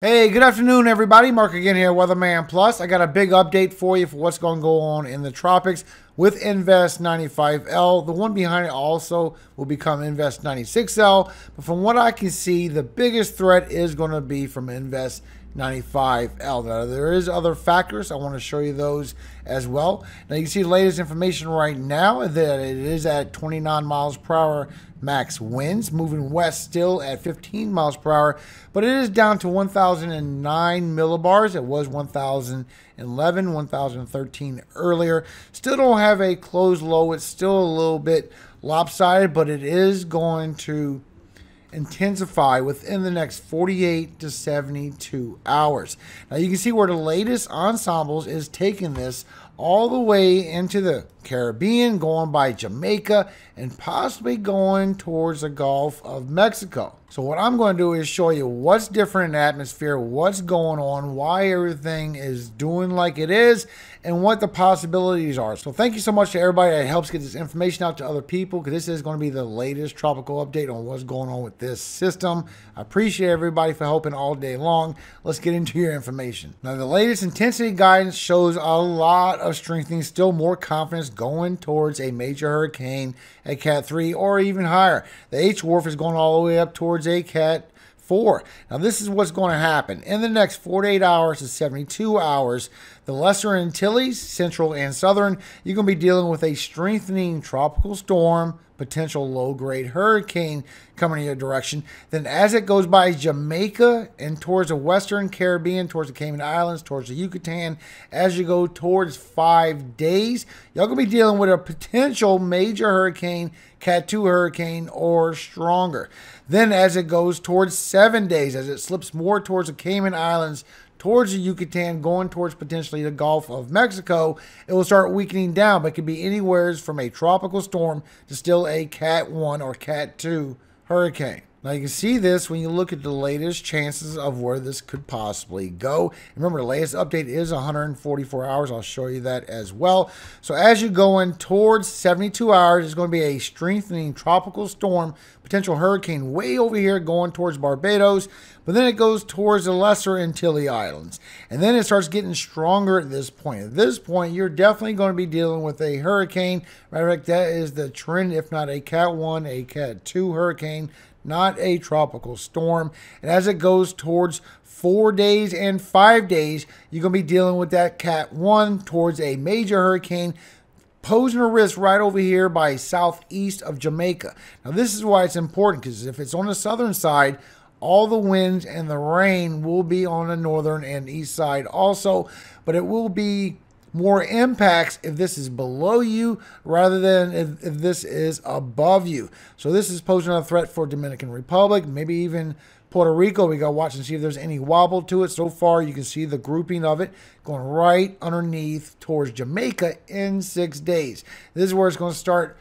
Hey, good afternoon, everybody. Mark again here, Weatherman Plus. I got a big update for you for what's going to go on in the tropics with Invest 95L. The one behind it also will become Invest 96L. But from what I can see, the biggest threat is going to be from Invest 95L. Now, there is other factors. I want to show you those as well. Now, you can see the latest information right now that it is at 29 miles per hour max winds, moving west still at 15 miles per hour, but it is down to 1,009 millibars. It was 1,011, 1,013 earlier. Still don't have a closed low. It's still a little bit lopsided, but it is going to intensify within the next 48 to 72 hours. Now you can see where the latest ensembles is taking this all the way into the Caribbean, going by Jamaica and possibly going towards the Gulf of Mexico. So what I'm going to do is show you what's different in the atmosphere, what's going on, why everything is doing like it is, and what the possibilities are. So thank you so much to everybody that helps get this information out to other people, because this is going to be the latest tropical update on what's going on with this system. I appreciate everybody for helping all day long. Let's get into your information. Now the latest intensity guidance shows a lot of strengthening, still more confidence going towards a major hurricane at Cat 3 or even higher. The H Wharf is going all the way up towards a Cat 4. Now this is what's going to happen. In the next 48 hours to 72 hours, the Lesser Antilles, Central and Southern, you're going to be dealing with a strengthening tropical storm, potential low-grade hurricane coming in your direction. Then as it goes by Jamaica and towards the Western Caribbean, towards the Cayman Islands, towards the Yucatan, as you go towards 5 days, y'all gonna be dealing with a potential major hurricane, Cat 2 hurricane or stronger. Then as it goes towards 7 days, as it slips more towards the Cayman Islands, towards the Yucatan, going towards potentially the Gulf of Mexico, it will start weakening down, but it could be anywhere from a tropical storm to still a Cat 1 or Cat 2 hurricane. Now you can see this when you look at the latest chances of where this could possibly go. Remember, the latest update is 144 hours. I'll show you that as well. So as you're going towards 72 hours, it's going to be a strengthening tropical storm, potential hurricane way over here going towards Barbados, but then it goes towards the Lesser Antilles Islands. And then it starts getting stronger at this point. At this point, you're definitely going to be dealing with a hurricane. Matter of fact, that is the trend, if not a Cat 1, a Cat 2 hurricane, not a tropical storm. And as it goes towards 4 days and 5 days, you're going to be dealing with that Cat 1 towards a major hurricane, posing a risk right over here by southeast of Jamaica. Now this is why it's important, because if it's on the southern side, all the winds and the rain will be on the northern and east side also, but it will be more impacts if this is below you rather than if this is above you. So this is posing a threat for Dominican Republic, maybe even Puerto Rico. We gotta watch and see if there's any wobble to it. So far, you can see the grouping of it going right underneath towards Jamaica in 6 days. This is where it's gonna start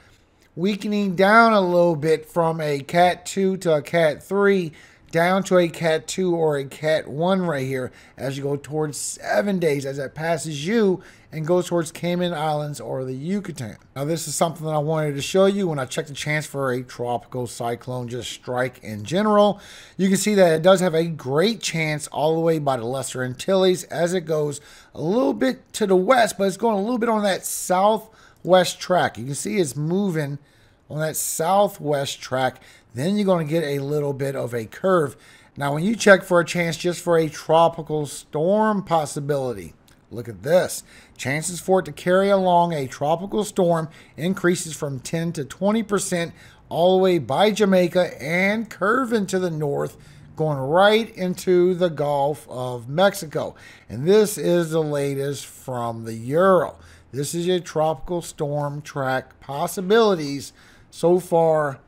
weakening down a little bit from a Cat 2 to a Cat 3, down to a Cat 2 or a Cat 1 right here as you go towards 7 days, as that passes you and goes towards Cayman Islands or the Yucatan. Now this is something that I wanted to show you when I checked the chance for a tropical cyclone just strike in general. You can see that it does have a great chance all the way by the Lesser Antilles as it goes a little bit to the west, but it's going a little bit on that southwest track. You can see it's moving on that southwest track. Then you're going to get a little bit of a curve. Now when you check for a chance just for a tropical storm possibility, look at this. Chances for it to carry along a tropical storm increases from 10 to 20% all the way by Jamaica and curving to the north, going right into the Gulf of Mexico. And this is the latest from the Euro. This is your tropical storm track possibilities so far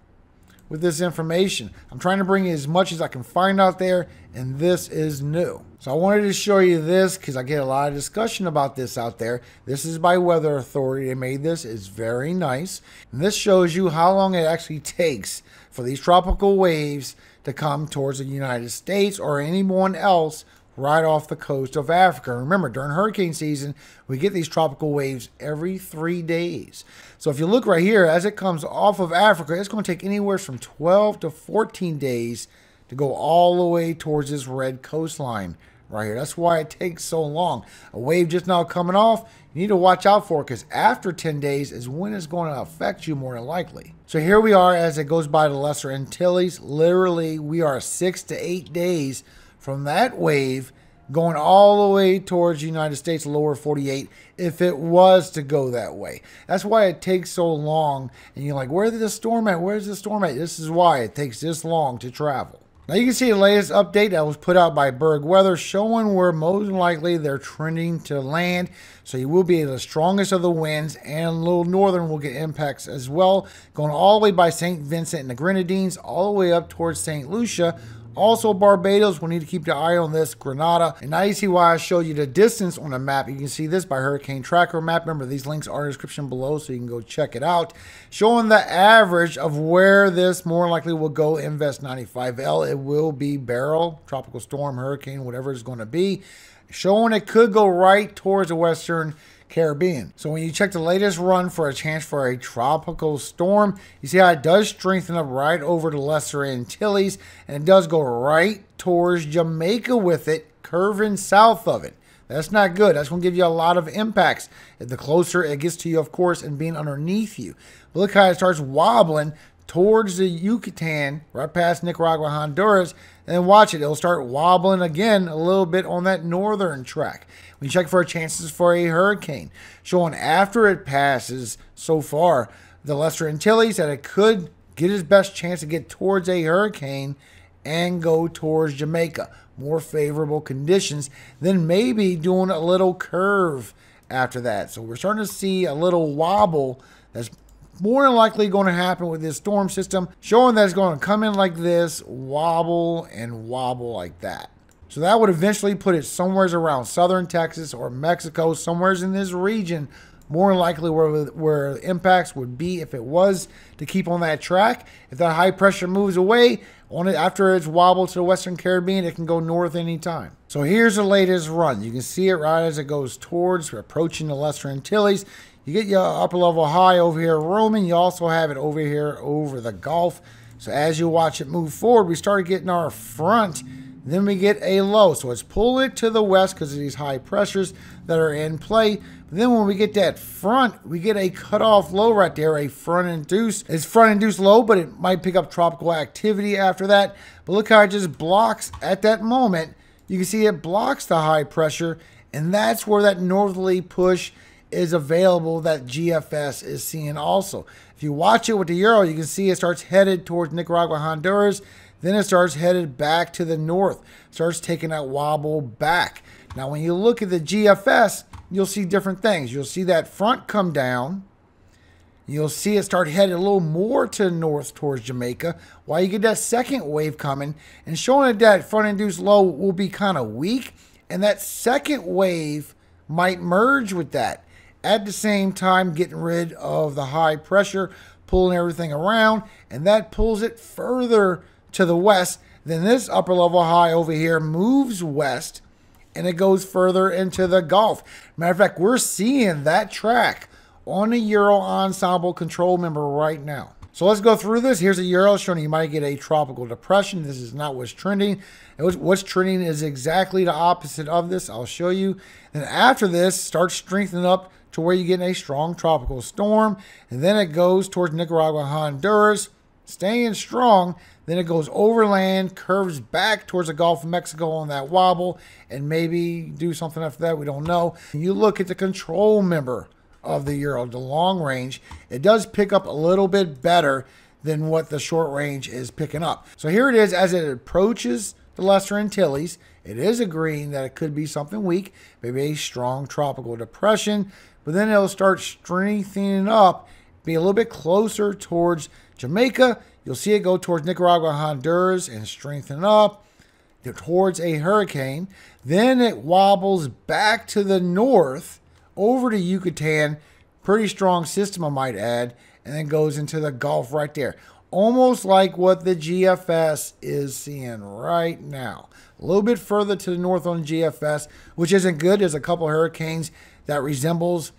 with this information. I'm trying to bring you as much as I can find out there, and this is new. So I wanted to show you this because I get a lot of discussion about this out there. This is by Weather Authority. They made this. It's very nice. And this shows you how long it actually takes for these tropical waves to come towards the United States or anyone else right off the coast of Africa. Remember, during hurricane season, we get these tropical waves every 3 days. So if you look right here, as it comes off of Africa, it's going to take anywhere from 12 to 14 days to go all the way towards this red coastline right here. That's why it takes so long. A wave just now coming off, you need to watch out for it, because after 10 days is when it's going to affect you more than likely. So here we are as it goes by the Lesser Antilles. Literally, we are 6 to 8 days from that wave going all the way towards the United States, lower 48, if it was to go that way. That's why it takes so long. And you're like, where's the storm at? Where's the storm at? This is why it takes this long to travel. Now you can see the latest update that was put out by Berg Weather showing where most likely they're trending to land. So you will be the strongest of the winds, and Little Northern will get impacts as well, going all the way by St. Vincent and the Grenadines, all the way up towards St. Lucia. Also, Barbados, we'll need to keep the eye on this, Grenada. And now you see why I show you the distance on the map. You can see this by Hurricane Tracker map. Remember, these links are in the description below, so you can go check it out. Showing the average of where this more likely will go, Invest 95L. It will be barrel, tropical storm, hurricane, whatever it's going to be. Showing it could go right towards the Western Caribbean. So when you check the latest run for a chance for a tropical storm, you see how it does strengthen up right over the Lesser Antilles, and it does go right towards Jamaica with it, curving south of it. That's not good. That's going to give you a lot of impacts. The closer it gets to you, of course, and being underneath you. But look how it starts wobbling towards the Yucatan, right past Nicaragua, Honduras, and then watch it. It'll start wobbling again a little bit on that northern track. We check for chances for a hurricane, showing after it passes so far the Lesser Antilles that it could get its best chance to get towards a hurricane and go towards Jamaica. More favorable conditions, then maybe doing a little curve after that. So we're starting to see a little wobble that's more than likely going to happen with this storm system, showing that it's going to come in like this, wobble and wobble like that. So that would eventually put it somewheres around southern Texas or Mexico, somewheres in this region, more than likely where impacts would be if it was to keep on that track. If that high pressure moves away on it after it's wobbled to the Western Caribbean, it can go north anytime. So here's the latest run. You can see it right as it goes towards approaching the Lesser Antilles. You get your upper level high over here roaming. You also have it over here over the Gulf. So as you watch it move forward, we start getting our front. Then we get a low. So it's pulling it to the west because of these high pressures that are in play. But then when we get that front, we get a cutoff low right there, a front-induced. It's front-induced low, but it might pick up tropical activity after that. But look how it just blocks at that moment. You can see it blocks the high pressure. And that's where that northerly push is available that GFS is seeing also. If you watch it with the Euro, you can see it starts headed towards Nicaragua, Honduras. Then it starts headed back to the north. Starts taking that wobble back. Now, when you look at the GFS, you'll see different things. You'll see that front come down. You'll see it start headed a little more to the north towards Jamaica, while you get that second wave coming. And showing that front-induced low will be kind of weak. And that second wave might merge with that. At the same time, getting rid of the high pressure, pulling everything around, and that pulls it further to the west. Then this upper level high over here moves west, and it goes further into the Gulf. Matter of fact, we're seeing that track on the Euro Ensemble control member right now. So let's go through this. Here's a Euro showing you might get a tropical depression. This is not what's trending. What's trending is exactly the opposite of this. I'll show you. And after this, starts strengthening up to where you get a strong tropical storm. And then it goes towards Nicaragua, Honduras, staying strong. Then it goes overland, curves back towards the Gulf of Mexico on that wobble, and maybe do something after that. We don't know. You look at the control member of the Euro, the long range, it does pick up a little bit better than what the short range is picking up. So here it is as it approaches the Lesser Antilles. It is agreeing that it could be something weak, maybe a strong tropical depression, but then it'll start strengthening up, be a little bit closer towards Jamaica. You'll see it go towards Nicaragua, Honduras, and strengthen up towards a hurricane. Then it wobbles back to the north over to Yucatan, pretty strong system I might add, and then goes into the Gulf right there. Almost like what the GFS is seeing right now. A little bit further to the north on GFS, which isn't good. There's a couple hurricanes that resembles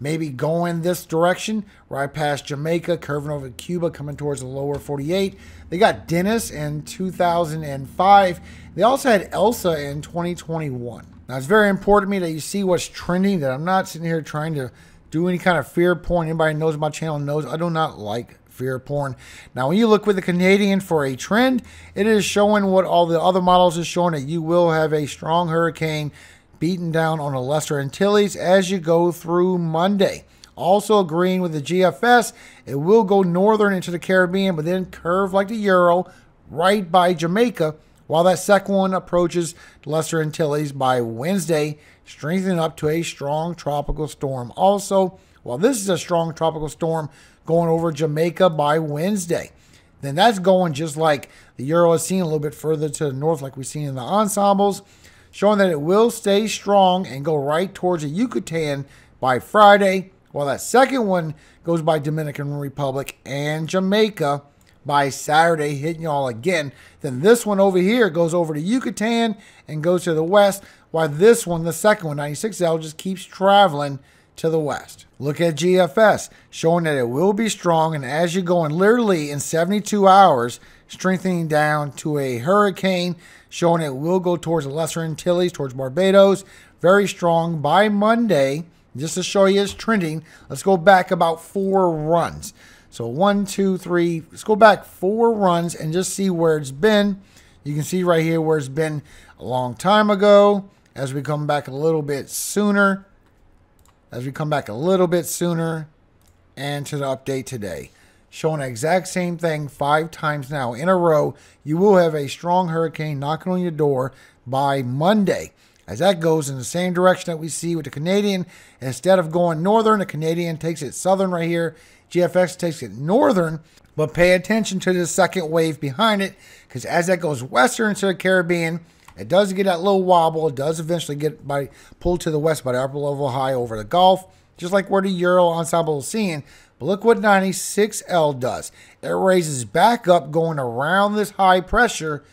maybe going this direction, right past Jamaica, curving over Cuba, coming towards the lower 48. They got Dennis in 2005. They also had Elsa in 2021. Now, it's very important to me that you see what's trending, that I'm not sitting here trying to do any kind of fear porn. Anybody who knows my channel knows I do not like fear porn. Now, when you look with the Canadian for a trend, it is showing what all the other models is showing, that you will have a strong hurricane beaten down on the Lesser Antilles as you go through Monday. Also agreeing with the GFS, it will go northern into the Caribbean, but then curve like the Euro right by Jamaica, while that second one approaches the Lesser Antilles by Wednesday, strengthening up to a strong tropical storm. Also, while this is a strong tropical storm going over Jamaica by Wednesday, then that's going just like the Euro is seen a little bit further to the north, like we've seen in the ensembles, showing that it will stay strong and go right towards the Yucatan by Friday, while that second one goes by Dominican Republic and Jamaica by Saturday, hitting y'all again. Then this one over here goes over to Yucatan and goes to the west, while this one, the second one, 96L, just keeps traveling to the west. Look at GFS, showing that it will be strong, and as you're going literally in 72 hours, strengthening down to a hurricane, showing it will go towards the Lesser Antilles, towards Barbados, very strong by Monday. Just to show you it's trending, let's go back about 4 runs. So 1, 2, 3, let's go back 4 runs and just see where it's been. You can see right here where it's been a long time ago. As we come back a little bit sooner, and to the update today, showing the exact same thing 5 times now in a row. You will have a strong hurricane knocking on your door by Monday, as that goes in the same direction that we see with the Canadian. Instead of going northern, the Canadian takes it southern right here. GFS takes it northern, but pay attention to the second wave behind it, because as that goes western to the Caribbean, it does get that little wobble. It does eventually get pulled to the west by the upper level high over the Gulf, just like where the Euro ensemble is seeing. But look what 96L does. It raises back up going around this high pressure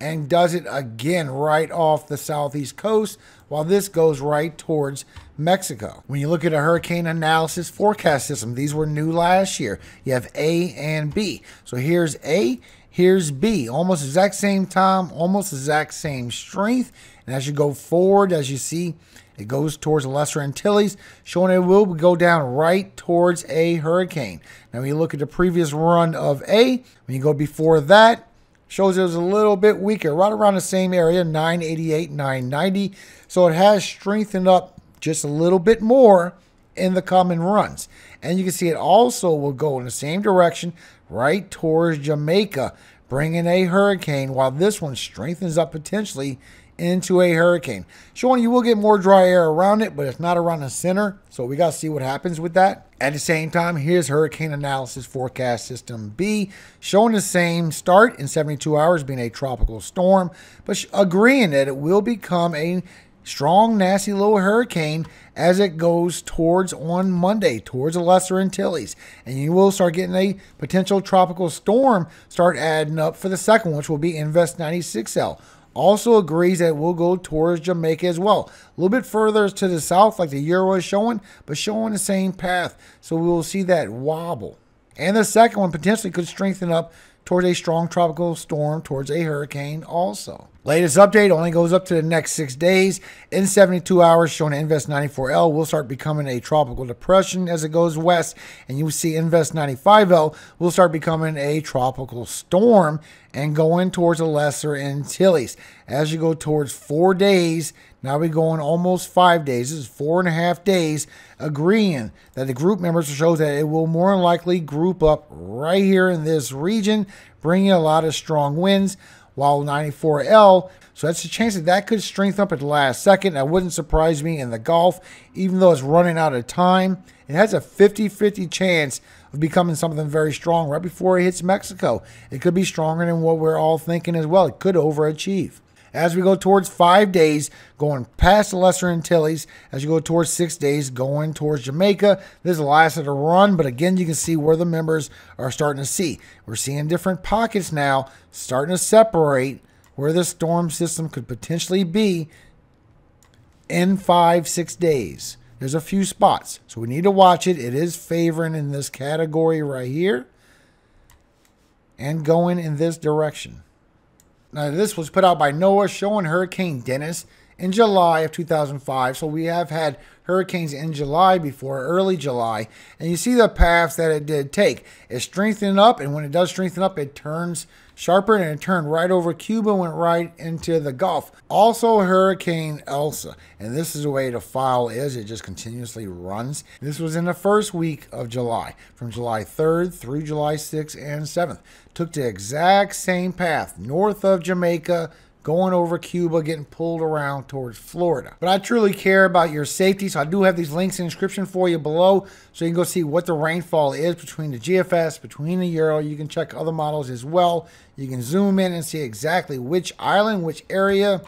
and does it again right off the southeast coast, while this goes right towards Mexico. When you look at a hurricane analysis forecast system, these were new last year. You have A and B. So here's A, here's B, almost exact same time, almost exact same strength. And as you go forward, as you see, it goes towards the Lesser Antilles, showing it will go down right towards a hurricane. Now, when you look at the previous run of A, when you go before that, shows it was a little bit weaker, right around the same area, 988, 990. So it has strengthened up just a little bit more in the coming runs. And you can see it also will go in the same direction right towards Jamaica, bringing a hurricane, while this one strengthens up potentially into a hurricane, showing you will get more dry air around it, but it's not around the center. So we got to see what happens with that. At the same time, here's hurricane analysis forecast system B, showing the same start in 72 hours being a tropical storm, but agreeing that it will become a strong, nasty little hurricane as it goes towards on Monday towards the Lesser Antilles, and you will start getting a potential tropical storm start adding up for the second, which will be Invest 96L. Also agrees that it will go towards Jamaica as well. A little bit further to the south, like the Euro is showing, but showing the same path. So we will see that wobble. And the second one potentially could strengthen up towards a strong tropical storm, towards a hurricane also. Latest update only goes up to the next 6 days. In 72 hours, showing Invest 94L will start becoming a tropical depression as it goes west. And you will see Invest 95L will start becoming a tropical storm and going towards the Lesser Antilles. As you go towards 4 days, now we're going almost 5 days. This is 4.5 days, agreeing that the group members shows that it will more than likely group up right here in this region, bringing a lot of strong winds, while 94L, so that's a chance that that could strengthen up at the last second. That wouldn't surprise me in the Gulf, even though it's running out of time. It has a 50-50 chance of becoming something very strong right before it hits Mexico. It could be stronger than what we're all thinking as well. It could overachieve. As we go towards 5 days, going past the Lesser Antilles, as you go towards 6 days, going towards Jamaica. This is the last of the run, but again, you can see where the members are starting to see. We're seeing different pockets now, starting to separate where the storm system could potentially be in 5, 6 days. There's a few spots, so we need to watch it. It is favoring in this category right here and going in this direction. Now, this was put out by NOAA showing Hurricane Dennis in July of 2005. So we have had hurricanes in July before, early July. And you see the paths that it did take. It strengthened up, and when it does strengthen up, it turns sharper, and it turned right over Cuba, went right into the Gulf. Also Hurricane Elsa. And this is the way the file is. It just continuously runs. This was in the first week of July, from July 3rd through July 6th and 7th. Took the exact same path, north of Jamaica, going over Cuba, getting pulled around towards Florida. But I truly care about your safety, so I do have these links in the description for you below, so you can go see what the rainfall is between the GFS, between the Euro. You can check other models as well. You can zoom in and see exactly which island, which area,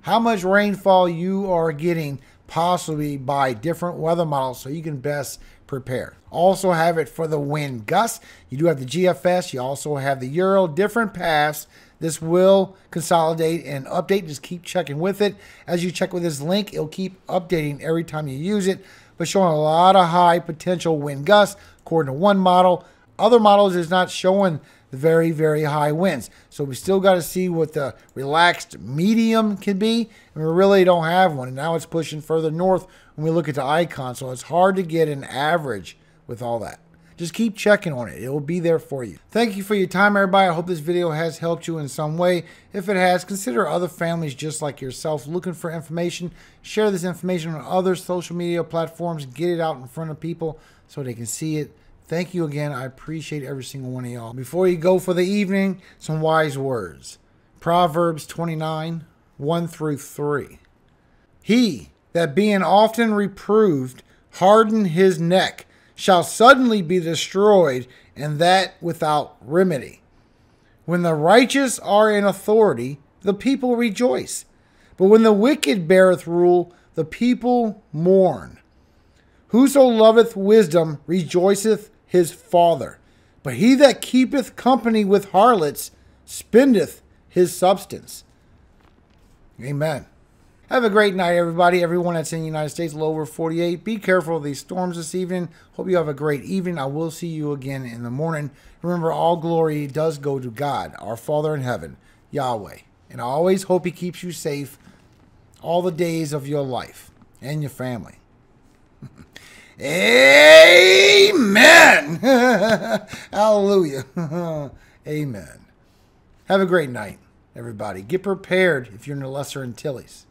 how much rainfall you are getting possibly by different weather models, so you can best prepare. Also have it for the wind gusts. You do have the GFS. You also have the Euro, different paths. This will consolidate and update. Just keep checking with it. As you check with this link, it'll keep updating every time you use it, but showing a lot of high potential wind gusts, according to one model. Other models is not showing very, very high winds. So we still got to see what the relaxed medium can be. And we really don't have one. And now it's pushing further north when we look at the icon. So it's hard to get an average with all that. Just keep checking on it. It will be there for you. Thank you for your time, everybody. I hope this video has helped you in some way. If it has, consider other families just like yourself looking for information. Share this information on other social media platforms. Get it out in front of people so they can see it. Thank you again. I appreciate every single one of y'all. Before you go for the evening, some wise words. Proverbs 29, 1 through 3. He that being often reproved hardened his neck shall suddenly be destroyed, and that without remedy. When the righteous are in authority, the people rejoice. But when the wicked beareth rule, the people mourn. Whoso loveth wisdom rejoiceth his father. But he that keepeth company with harlots spendeth his substance. Amen. Have a great night, everybody. Everyone that's in the United States, low over 48. Be careful of these storms this evening. Hope you have a great evening. I will see you again in the morning. Remember, all glory does go to God, our Father in heaven, Yahweh. And I always hope he keeps you safe all the days of your life and your family. Amen. Hallelujah. Amen. Have a great night, everybody. Get prepared if you're in the Lesser Antilles.